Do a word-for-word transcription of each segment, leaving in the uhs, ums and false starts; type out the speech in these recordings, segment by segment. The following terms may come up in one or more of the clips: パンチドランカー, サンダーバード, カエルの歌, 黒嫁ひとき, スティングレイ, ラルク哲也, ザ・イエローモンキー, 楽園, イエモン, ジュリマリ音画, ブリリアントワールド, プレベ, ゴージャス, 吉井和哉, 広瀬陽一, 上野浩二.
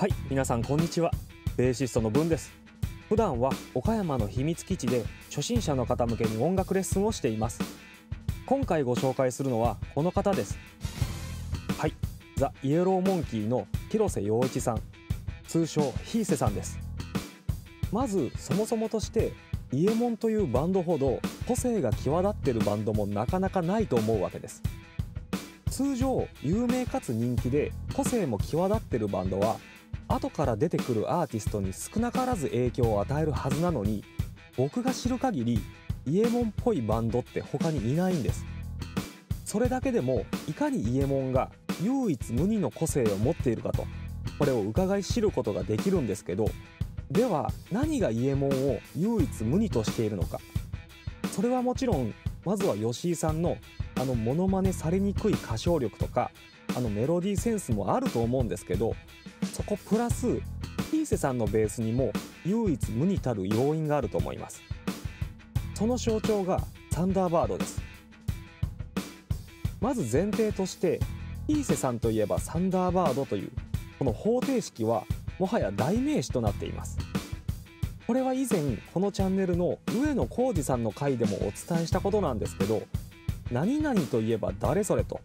はい、皆さんこんにちは。ベーシストの文です。普段は岡山の秘密基地で初心者の方向けに音楽レッスンをしています。今回ご紹介するのはこの方です。はい、ザ・イエローモンキーの広瀬陽一さん、通称ヒーセさんです。まずそもそもとしてイエモンというバンドほど個性が際立ってるバンドもなかなかないと思うわけです。通常有名かつ人気で個性も際立ってるバンドは後から出てくるアーティストに少なからず影響を与えるはずなのに、僕が知る限りイエモンっぽいバンドって他にいないんです。それだけでもいかにイエモンが唯一無二の個性を持っているかと、これを伺い知ることができるんですけど、では何がイエモンを唯一無二としているのか。それはもちろんまずは吉井さんのあのモノマネされにくい歌唱力とか、あのメロディーセンスもあると思うんですけど、そこプラスヒーセさんのベースにも唯一無二たる要因があると思います。その象徴がサンダーバードです。まず前提としてヒーセさんといえばサンダーバードというこの方程式はもはや代名詞となっています。これは以前このチャンネルの上野浩二さんの回でもお伝えしたことなんですけど、何々といえば誰それと、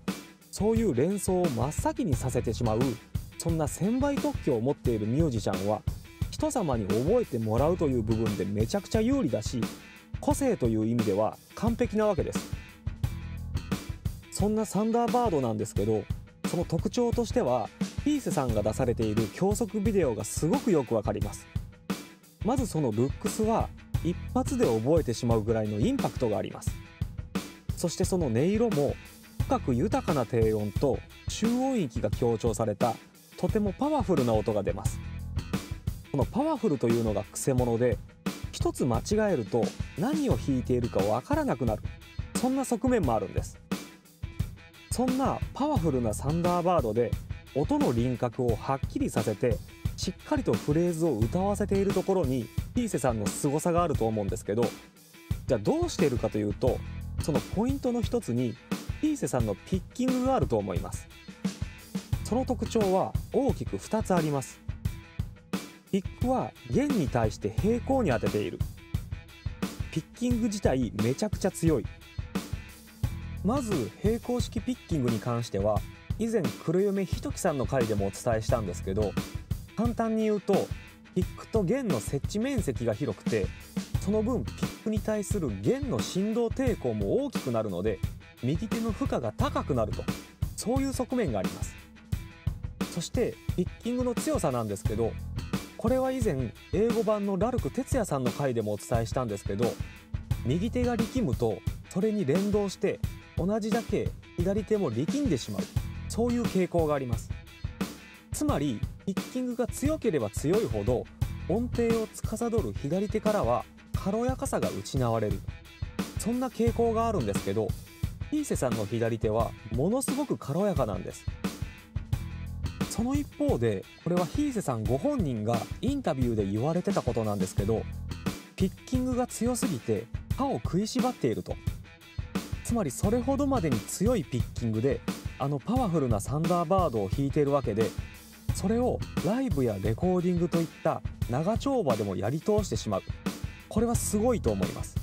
そういう連想を真っ先にさせてしまう、そんな専売特許を持っているミュージシャンは人様に覚えてもらうという部分でめちゃくちゃ有利だし、個性という意味では完璧なわけです。そんなサンダーバードなんですけど、その特徴としてはヒーセさんが出されている教則ビデオがすごくよくわかります。まずそのルックスは一発で覚えてしまうぐらいのインパクトがあります。そしてその音色も深く豊かな低音と中音域が強調されたとてもパワフルな音が出ます。このパワフルというのがくせ者で、一つ間違えると何を弾いているかわからなくなる、そんな側面もあるんです。そんなパワフルなサンダーバードで音の輪郭をはっきりさせてしっかりとフレーズを歌わせているところにヒーセさんの凄さがあると思うんですけど、じゃあどうしているかというと、そのポイントの一つにヒーセさんのピッキングがあると思います。その特徴は大きくふたつあります。ピックは弦に対して平行に当てている。ピッキング自体めちゃくちゃ強い。まず平行式ピッキングに関しては以前黒嫁ひときさんの回でもお伝えしたんですけど、簡単に言うとピックと弦の接地面積が広くて、その分ピックに対する弦の振動抵抗も大きくなるので右手の負荷が高くなると、そういう側面があります。そしてピッキングの強さなんですけど、これは以前英語版のラルク哲也さんの回でもお伝えしたんですけど、右手が力むとそれに連動して同じだけ左手も力んでしまう、そういう傾向があります。つまりピッキングが強ければ強いほど音程を司る左手からは軽やかさが失われる、そんな傾向があるんですけど、ヒーセさんの左手はものすごく軽やかなんです。その一方でこれはヒーセさんご本人がインタビューで言われてたことなんですけど、ピッキングが強すぎて歯を食いしばっていると。つまりそれほどまでに強いピッキングであのパワフルなサンダーバードを弾いているわけで、それをライブやレコーディングといった長丁場でもやり通してしまう、これはすごいと思います。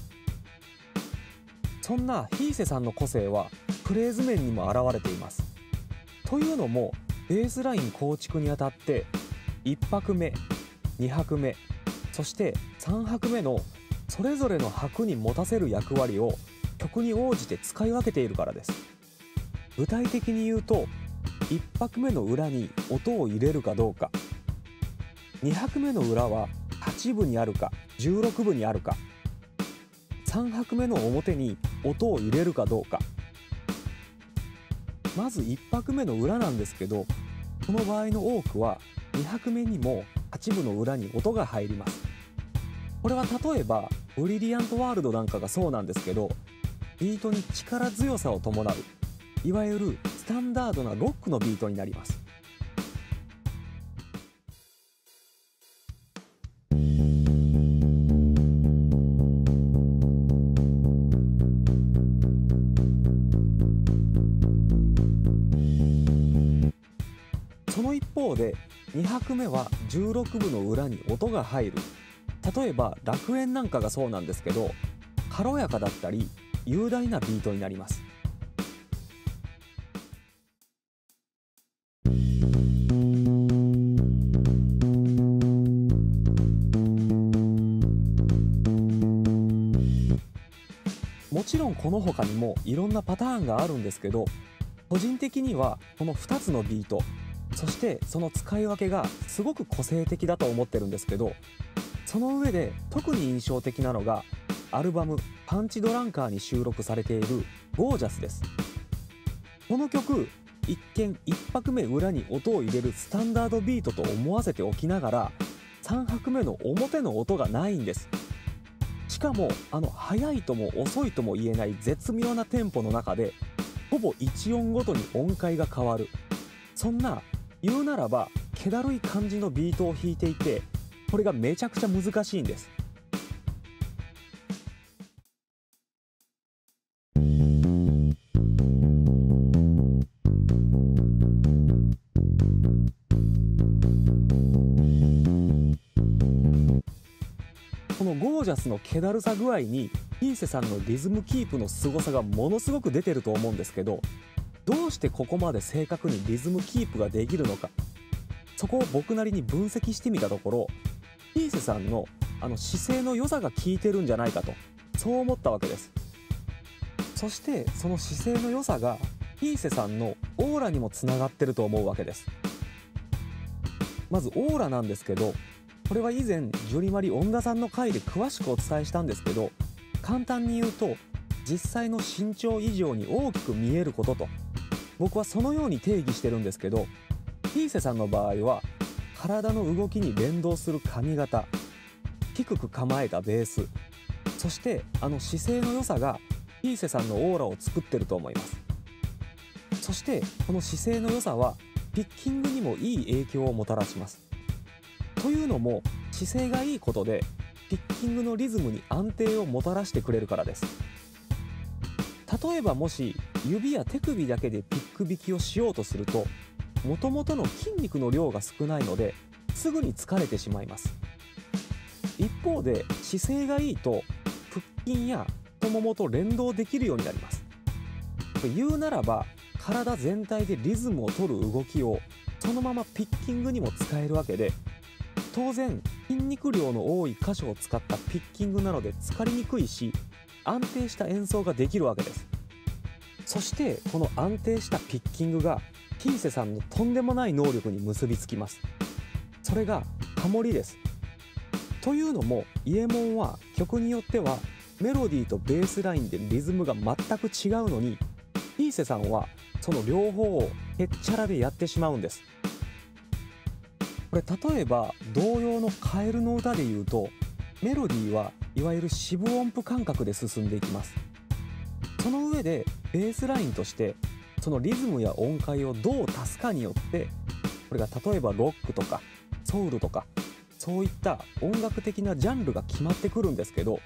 そんなヒーセさんの個性はフレーズ面にも表れています。というのもベースライン構築にあたっていっぱくめにはくめそしてさんはくめのそれぞれの拍に持たせる役割を曲に応じて使い分けているからです。具体的に言うといっぱくめの裏に音を入れるかどうか、にはくめの裏ははちぶにあるかじゅうろくぶにあるか、さんはくめの表に音を入れるかどうか。まずいっぱくめの裏なんですけど、この場合の多くはにはくめにもはちぶの裏に音が入ります。これは例えばブリリアントワールドなんかがそうなんですけど、ビートに力強さを伴ういわゆるスタンダードなロックのビートになります。そのの一方でに拍目はじゅうろくぶの裏に音が入る。例えば楽園なんかがそうなんですけど、軽やかだったり雄大なビートになります。もちろんこの他にもいろんなパターンがあるんですけど、個人的にはこのふたつのビート、そしてその使い分けがすごく個性的だと思ってるんですけど、その上で特に印象的なのがアルバム「パンチドランカー」に収録されている「ゴージャス」です。この曲、一見いち拍目裏に音を入れるスタンダードビートと思わせておきながら、さん拍目の表の音がないんです。しかもあの速いとも遅いとも言えない絶妙なテンポの中で、ほぼいち音ごとに音階が変わる。そんな、言うならば気だるい感じのビートを弾いていて、これがめちゃくちゃ難しいんです。このゴージャスの気だるさ具合にイーセさんのリズムキープの凄さがものすごく出てると思うんですけど、どうしてここまで正確にリズムキープができるのか、そこを僕なりに分析してみたところ、イーセさんのあの姿勢の良さが効いてるんじゃないかと、そう思ったわけです。そしてその姿勢の良さがイーセさんのオーラにもつながってると思うわけです。まずオーラなんですけど、これは以前ジュリマリ音画さんの回で詳しくお伝えしたんですけど、簡単に言うと実際の身長以上に大きく見えることと、僕はそのように定義してるんですけど、イーセさんの場合は体の動きに連動する髪型、低く構えたベース、そしてあの姿勢の良さがイーセさんのオーラを作ってると思います。そしてこの姿勢の良さはピッキングにもいい影響をもたらします。というのも、姿勢がいいことでピッキングのリズムに安定をもたらしてくれるからです。例えばもし指や手首だけでピック引きをしようとすると、もともとの筋肉の量が少ないのですぐに疲れてしまいます。一方で姿勢がいいと腹筋や太ももと連動できるようになります。言うならば体全体でリズムを取る動きをそのままピッキングにも使えるわけで、当然筋肉量の多い箇所を使ったピッキングなので疲れにくいし、安定した演奏ができるわけです。そしてこの安定したピッキングがイーセさんのとんでもない能力に結びつきます。それがハモリです。というのもイエモンは曲によってはメロディーとベースラインでリズムが全く違うのに、イーセさんはその両方をへっちゃらでやってしまうんです。これ例えば童謡の「カエルの歌」でいうと、メロディーはいわゆる四分音符感覚で進んでいきます。その上でベースラインとしてそのリズムや音階をどう足すかによって、これが例えばロックとかソウルとかそういった音楽的なジャンルが決まってくるんですけど、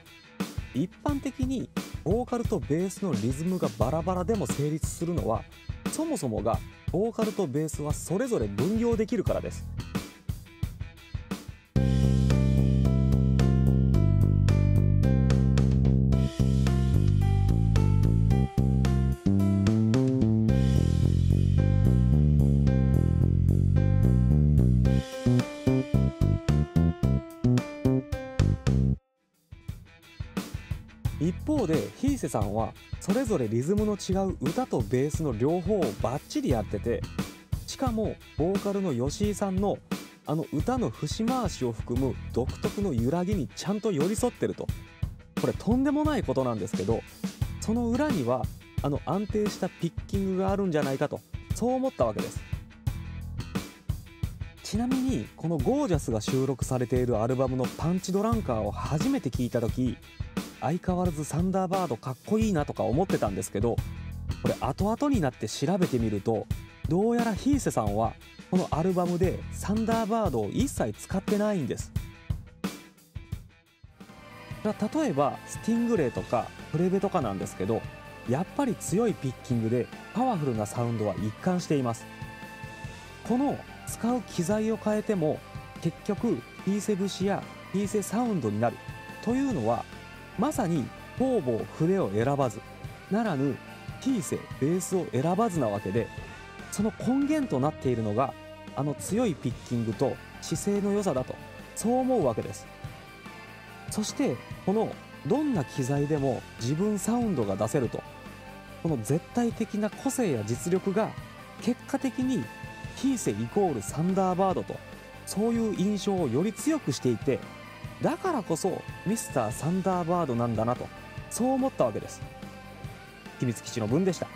一般的にボーカルとベースのリズムがバラバラでも成立するのは、そもそもがボーカルとベースはそれぞれ分業できるからです。一方でイーセさんはそれぞれリズムの違う歌とベースの両方をバッチリやってて、しかもボーカルの吉井さんのあの歌の節回しを含む独特の揺らぎにちゃんと寄り添ってると、これとんでもないことなんですけど、その裏にはあの安定したピッキングがあるんじゃないかと、そう思ったわけです。ちなみにこの「ゴージャス」が収録されているアルバムの「パンチドランカー」を初めて聴いた時、相変わらずサンダーバードかっこいいなとか思ってたんですけど、これ後々になって調べてみると、どうやらイーセさんはこのアルバムでサンダーバードを一切使ってないんです。例えばスティングレイとかプレベとかなんですけど、やっぱり強いピッキングでパワフルなサウンドは一貫しています。この使う機材を変えても結局ピーセ節やピーセサウンドになるというのは、まさに方々筆を選ばずならぬピーセベースを選ばずなわけで、その根源となっているのがあの強いピッキングと姿勢の良さだと、そう思うわけです。そしてこのどんな機材でも自分サウンドが出せると、この絶対的な個性や実力が結果的にピーセイコールサンダーバードと、そういう印象をより強くしていて、だからこそミスターサンダーバードなんだなと、そう思ったわけです。秘密基地の文でした。